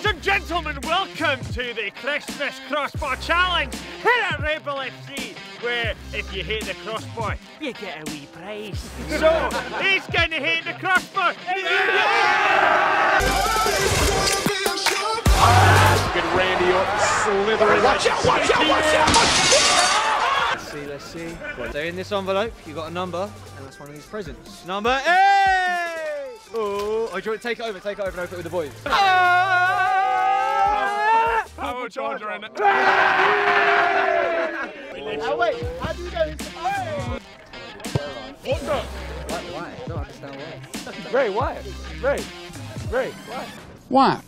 Ladies and gentlemen, welcome to the Christmas Crossbar Challenge here at Rebel FC, where if you hit the crossbar, you get a wee prize. So, he's going to hit the crossbar. Good Randy Orton slithering. Watch out, watch out, watch out, watch out! Let's see. So in this envelope, you got a number, and that's one of these presents. Number 8! Oh, do you want to take it over and open it with the boys? Power charger in it. Oh wait, how do you go into the... What's up? Why? I don't understand why. Ray, why? Ray, Ray, why? Why?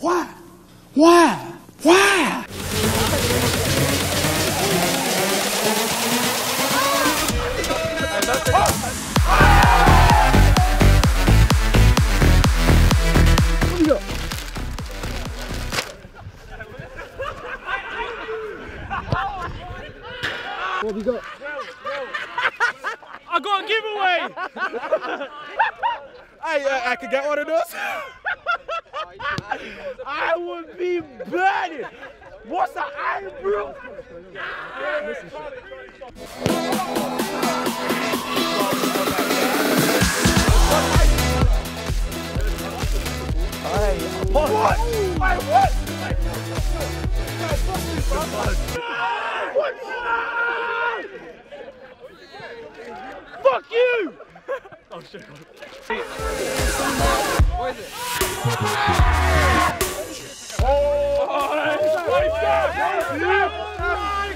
Why? Why? Why? Why? What do you got? What have you got? I got a giveaway! Hey, I could get one of those? I would be burning! What's the Iron Brew? What? Wait, what? What? Fuck you! Oh shit. What is it? Oh! My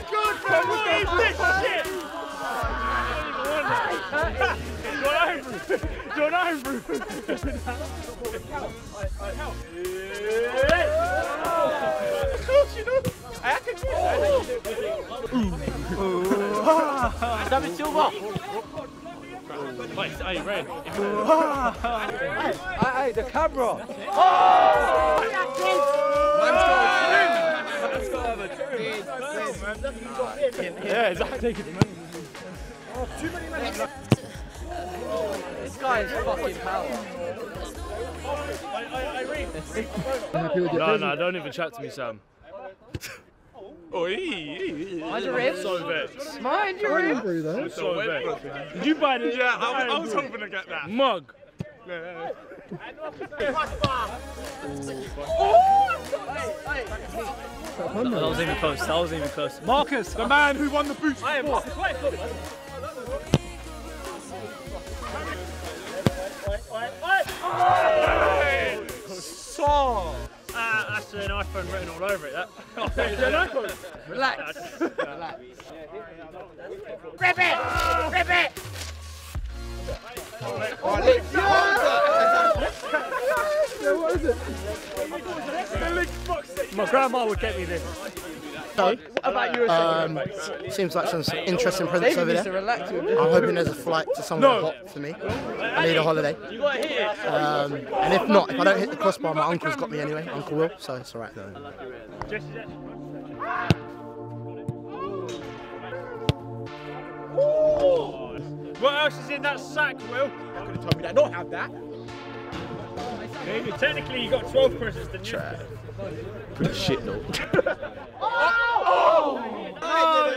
God, I can't believe this shit! John Andrew! Of course you know! I can do it! David Silva! Wait, are you ready? Hey, the camera! Oh! Yeah, exactly. Oh, too many minutes. This guy is fucking power. No, no, don't even chat to me, Sam. Oi! Mine's a rib. So vexed. Mine's a rib. So vexed. You buy this. Yeah, I was hoping to get that. Mug. No. Oh! That was even close, that was even close. Marcus, the man who won the boots before. So, that's an iPhone written all over it, that. It's an iPhone. Relax. Relax. Rip it! Rip it! My grandma would get me this. So, what about you? Seems like some interesting presents over there. I'm hoping there's a flight to somewhere hot for me. I need a holiday. And if not, if I don't hit the crossbar, my uncle's got me anyway. Uncle Will, so it's alright. No. What else is in that sack, Will? I could have told me that. Don't have that. Maybe technically you got 12 presents, didn't you? Good shit, no. Oh! Oh! Oh! Oh no!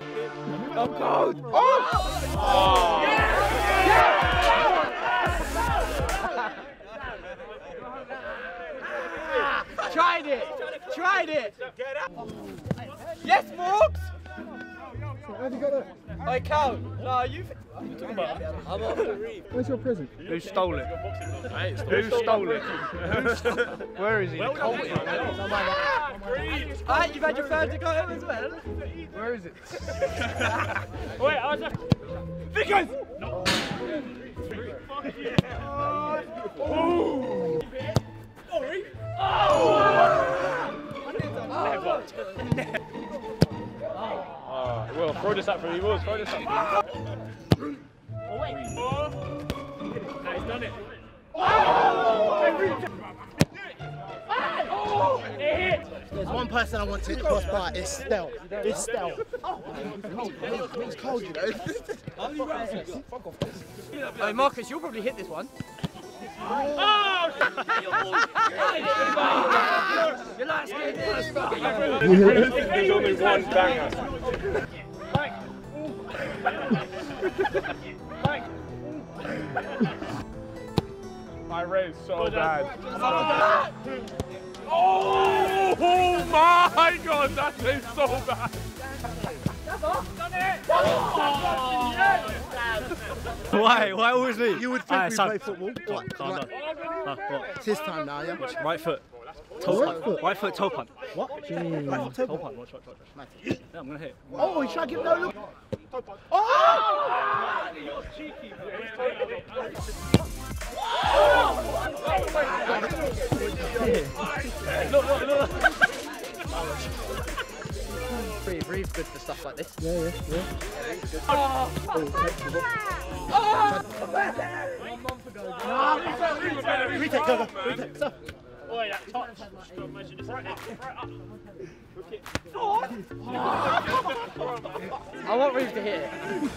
I'm cold! Oh! Oh. Yeah. Yeah. Tried it! Tried it! Yes, Morgs! Hey, Cal, no, you've... What are you talking about? I'm off the Reev. Where's your present? Who stole it? Who stole it? Where is he? Well, alright, you've had your phone to go home as well. Where is it? Wait, I was... Vickers! No. Fuck yeah! Oh! Oh! Throw this up for you, Wolves. Throw this up for you. Oh, wait. No, he's done it. Oh! It hit! There's one person I want to hit the crossbar. It's Stel. It's Stel. It's cold, you know. Hey, Marcus, you'll probably hit this one. Oh! You're not scared of this. There's only one banger. My race so bad. Oh my God, that is so bad. Why? Why always me? You would think we play football. What? What? It's his time now, yeah? Watch, right foot. Toe punt. Foot. Right foot, toe punt. What? Right foot, toe punt. Watch, watch, watch. Yeah, I'm going to hit. Oh, he's trying to get no look. Oh! You're cheeky, Reev's good for stuff like this. Yeah, yeah, yeah. Oh, oh, 1 month ago. No, we take over. Oh, yeah, touch. I want Reev to hit it.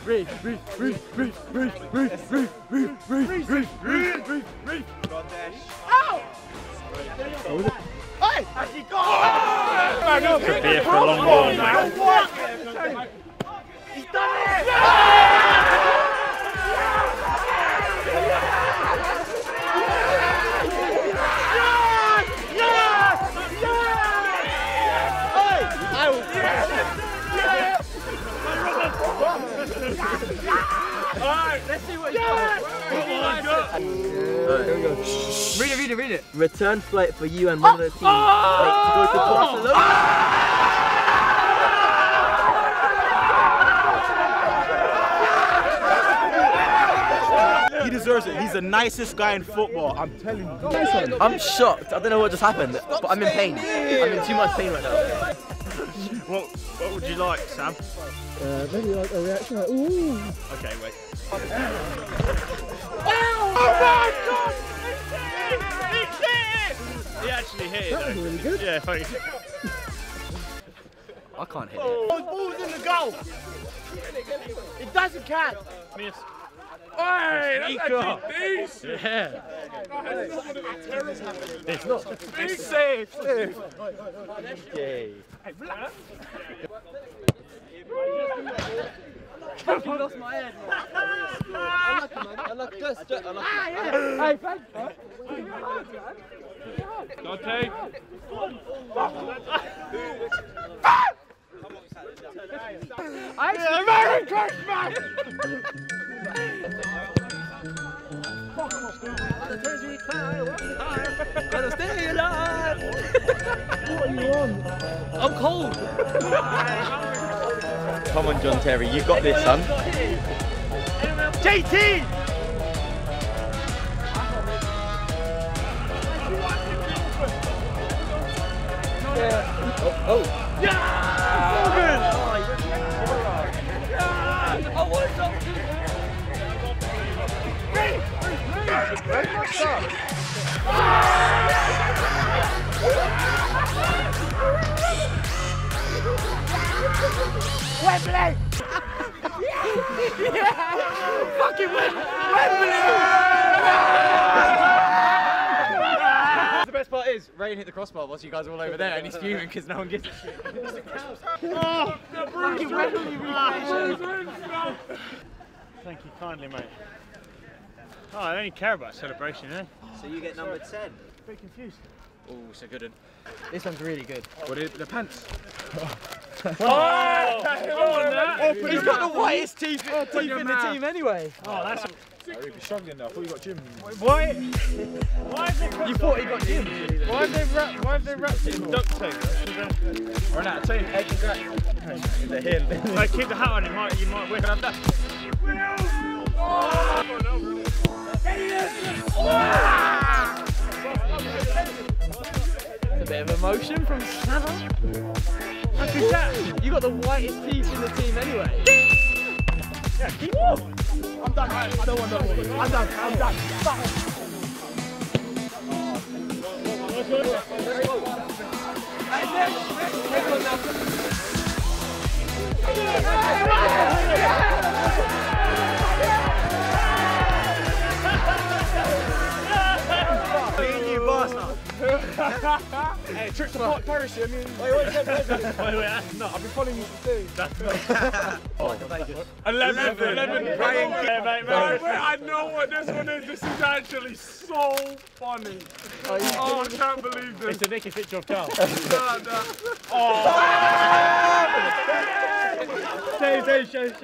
Reev, Reev, Reev, Reev, Reev, Reev, Reev, Reev, Reev, Reev, Reev, Reev, Reev. Ow! Hey! Has he got it? Could be here for a long while now. He's done it! Alright, let's see what you got. Alright, here we go. Read it, read it, read it. Return flight for you and one of the team. Go to Barcelona. He deserves it. He's the nicest guy in football. I'm telling you. I'm shocked. I don't know what just happened, but I'm in pain. I'm in too much pain right now. What would you like, Sam? Maybe like a reaction like, ooh. Okay, wait. Oh my God! He hit it! He actually hit it. That was really good. Yeah, thanks. I can't hit it. Oh, his ball's in the goal! It doesn't count! Miss. Hey, that's actually decent! Yeah. It's not. It's safe! Okay. Hey, relax! You lost my head. Unlucky, man. Unlucky. Ah, yeah. Hey, thanks, man. You're hard, man. Don't take. Merry Christmas! Gotta stay alive! What are you on? I'm cold! Come on, John Terry, you've got this, son. JT! Yeah. Oh, oh. Yeah! So good! I want something! Great! Wembley! Yeah! Fucking Wembley! The best part is, Rain hit the crossbar whilst you guys are all over there and he's fuming because no one gives a shit. Oh, fucking Wembley! Thank you kindly, mate. Oh, I only care about celebration, eh? So you get number 10. Pretty confused. Oh, it's a good one. This one's really good. What is the pants? Oh, he's got the whitest teeth in the team anyway. Oh, that's. I really strong enough. I thought you got Jim. Why? Why is it? You thought he got Jim? Why have they wrapped? Why have they wrapped it in duct tape? Run out of tape. The hill. Like, keep the hat on. You might win. Can I have that? Oh! It's a bit of emotion from Savva. You got the whitest piece in the team anyway. Yeah, keep on. I'm done. I don't want that one. I'm done. I'm done. Hey, trick to the parachute, I mean... Wait, no, I've been following you for 2. That's not... 11. I know what this one is. This is actually so funny. Oh, I can't believe this. It's a Nicky picture of Carl. Oh! Shake.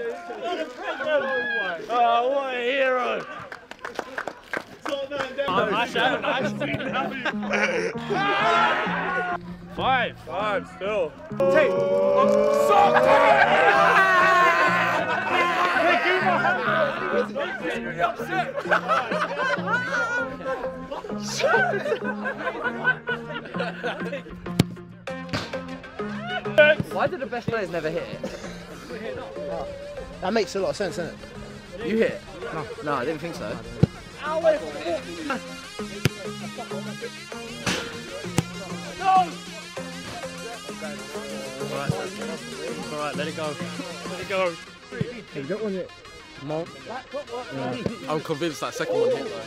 Oh, what a hero. Five still. Take. Why do the best players never hit it? That makes a lot of sense, doesn't it? You hit it? No, I didn't think so. No! Alright, let it go. Let it go. Hey, you don't want it. Come on. Yeah. I'm convinced that second one hit though.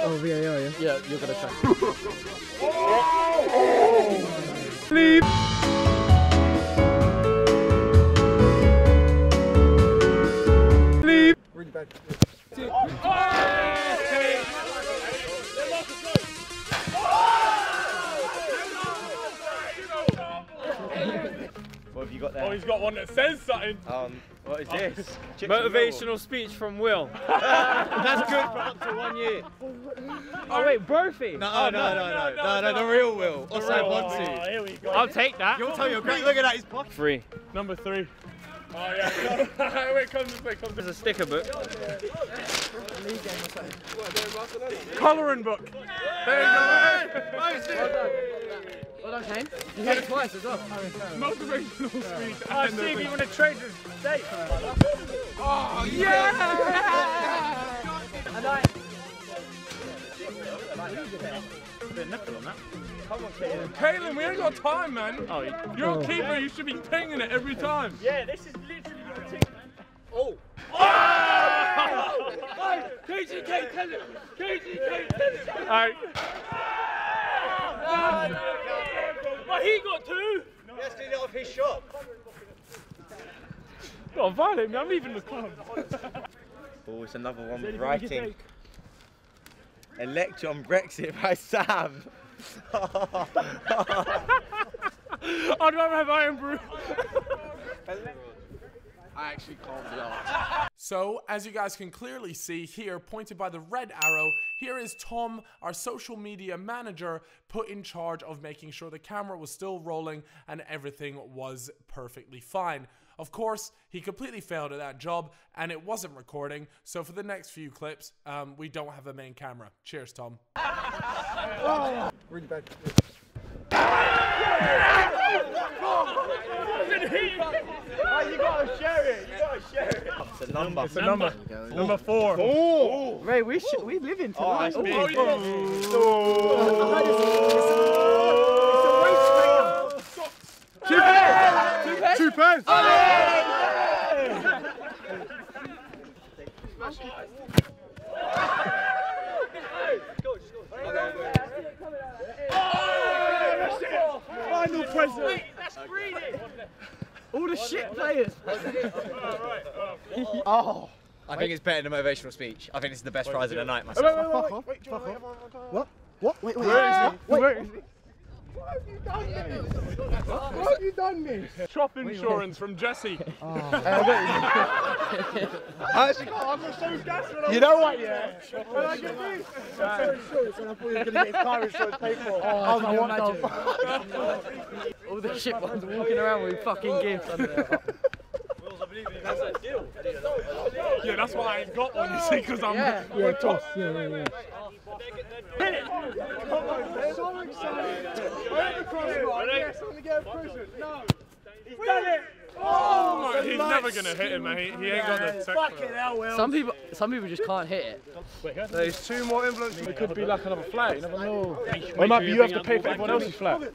Oh, VAR, yeah? Yeah, you're gonna try. Leave! Leave! Really bad. What have you got there? Oh, he's got one that says something. What is this? Motivational speech from Will. That's good for up to 1 year. Oh wait, Brophy. No, the real Will. Here we go. I'll take that. You'll tell your great. Look at that, his pocket. Number 3. Oh yeah, wait, come. There's a sticker book. Colouring book. There you go. Well done, Shane. You hit it twice as well. Motivational speech. I see if you want to trade this date. Oh yeah! And I... Kaelin, we ain't got time, man. Oh, you're a keeper, you should be pinging it every time. Yeah, this is literally your team, man. Oh! KGK, tell him! KGK, tell him! Alright. But he got 2! That's getting out of his shot. Got a violent, I'm leaving the club. Oh, it's another one with writing. Elect on Brexit by Sam. I'd rather have Iron Brew. I actually can't be honest. So, as you guys can clearly see here, pointed by the red arrow, here is Tom, our social media manager, put in charge of making sure the camera was still rolling and everything was perfectly fine. Of course, he completely failed at that job and it wasn't recording, so for the next few clips, we don't have a main camera. Cheers, Tom. Oh. Really bad. Oh, you gotta share it, It's a number. Number 4. Oh. Ray, we live in tonight. Oh, it's big. Oh. It's a waste thing. 2 pairs! 2 pairs! Final present! Wait, that's greedy! All the shit players! Oh! I think it's better than a motivational speech. I think this is the best prize of the night myself. Fuck off. What? Wait, where is he? Why have you done this? Why have you done this? Shop insurance from Jesse. Oh. I got so gassed when I... You know what, yeah? When I get this, I got insurance and I thought you were going to get car insurance paid for. Oh, I want that. All the shit ones walking around with fucking gifts under there. That's a deal. Yeah, that's why I ain't got one, you see, because I'm... You're a toss. Yeah. I'm so excited. No. He's done it. Oh, oh, he's never gonna hit him, mate. He ain't got the technique. Some people just can't hit it. There's two more influences. It could be like another flat. You never know. Or it might be you have to pay for everyone else's flat. Hey,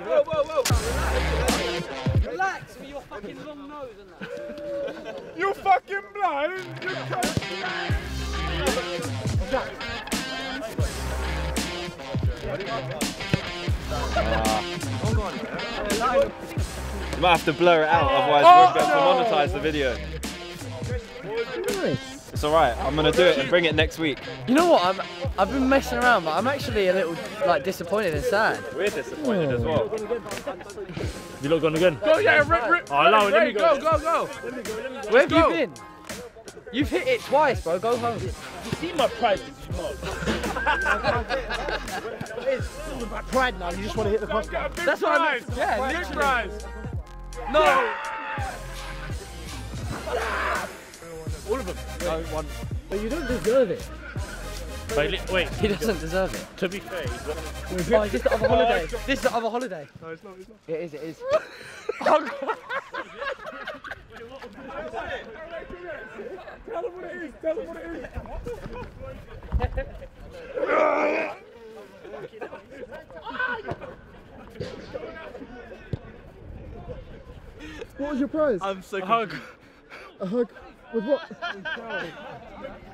whoa, whoa, whoa! Relax with your fucking long nose and that. You fucking blind. You You might have to blur it out, otherwise we're going to monetize the video. Nice. It's alright, I'm going to do it and bring it next week. You know what, I've been messing around, but I'm actually a little like disappointed and sad. We're disappointed as well. You lot gone again? Go, yeah, rip. Oh, no, let me go. Go. Where have you been? You've hit it twice, bro. Go home. You see my pride, did you not? It's all about pride now. You just want to hit the crossbar. That's what I mean. Yeah, big prize. No. All of them. No one. But you don't deserve it. Wait. He doesn't deserve it. To be fair, he's got it. Oh, is this the other holiday? This is the other holiday. No, it's not. It's not. It is. Oh, God. Tell him what it is, What was your prize? I'm so confused. A hug. A hug? With what?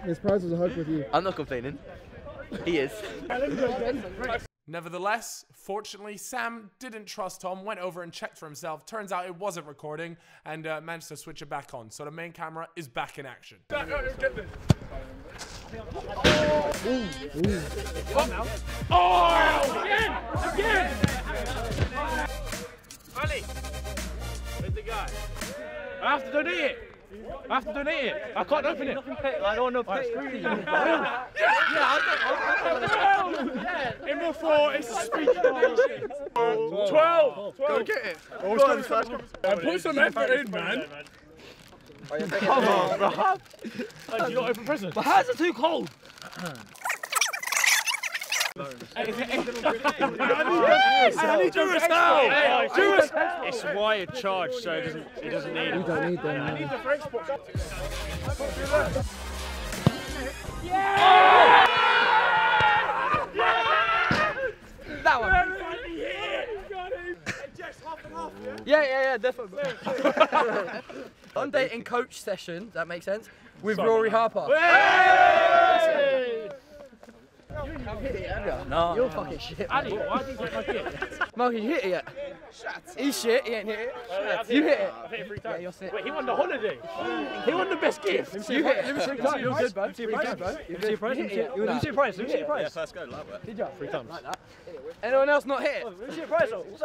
His prize was a hug with you. I'm not complaining. He is. Nevertheless, fortunately, Sam didn't trust Tom, went over and checked for himself. Turns out it wasn't recording and managed to switch it back on. So the main camera is back in action. Oh, again! Ali, where's the guy? I have to donate it. I have to donate it. I can't open it. I don't want to pay. Yeah, I don't. In the floor, it's a speech donation. 12. Go get it. Put some effort in, man. Come on, bro. You got open presents. But how's it too cold? It's wired charge, so it doesn't need it. We don't need them. I need the French book. Yeah! That one. Yeah, definitely. I'm dating coach session, that makes sense, with Rory Harper. Hey! No. You're fucking shit. Ali, why did you hit my kid? Mo, you hit it yet? He's shit, he ain't hit it. You hit it. I've hit it 3 times. Yeah, you're sick. Wait, he won the holiday. He won the best gift. You hit it. You're good, bro. Let me see your prize. Let's go, like that. Did you? 3 times. Anyone else not hit? Let me see your prize, though. What's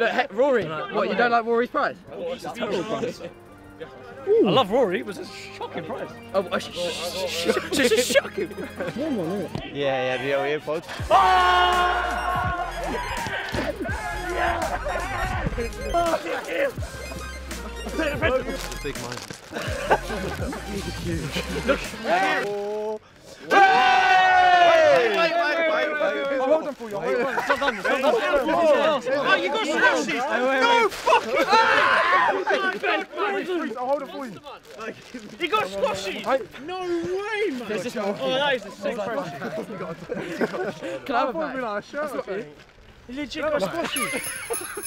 that? Rory. What, you don't like Rory's prize? Ooh. I love Rory, it was a shocking prize. Shocking. Yeah, the earpods. Take mine. Look. Wait. I'm holding for you. Oh, you got slushies. No fucking way. I'll hold it for you. He got squashies! No way, man! Oh, that is a sick question. Can I have a bag? Legit got squashies!